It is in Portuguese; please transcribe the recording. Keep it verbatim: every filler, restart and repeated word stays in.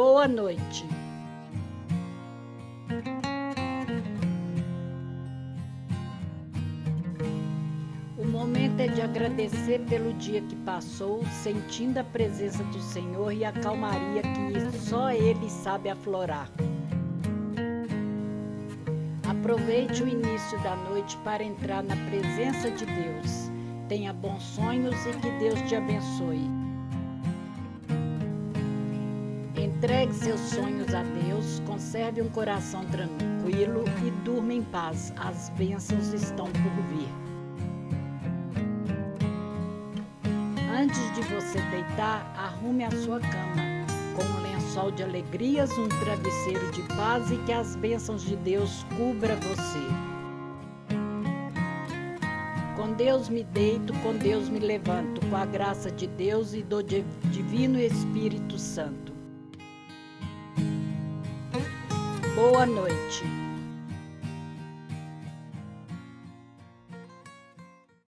boa noite. O momento é de agradecer pelo dia que passou, sentindo a presença do Senhor e a calmaria que só Ele sabe aflorar. Aproveite o início da noite para entrar na presença de Deus. Tenha bons sonhos e que Deus te abençoe. Entregue seus sonhos a Deus, conserve um coração tranquilo e durma em paz. As bênçãos estão por vir. Antes de você deitar, arrume a sua cama com um lençol de alegrias, um travesseiro de paz e que as bênçãos de Deus cubra você. Com Deus me deito, com Deus me levanto, com a graça de Deus e do Divino Espírito Santo. Boa noite.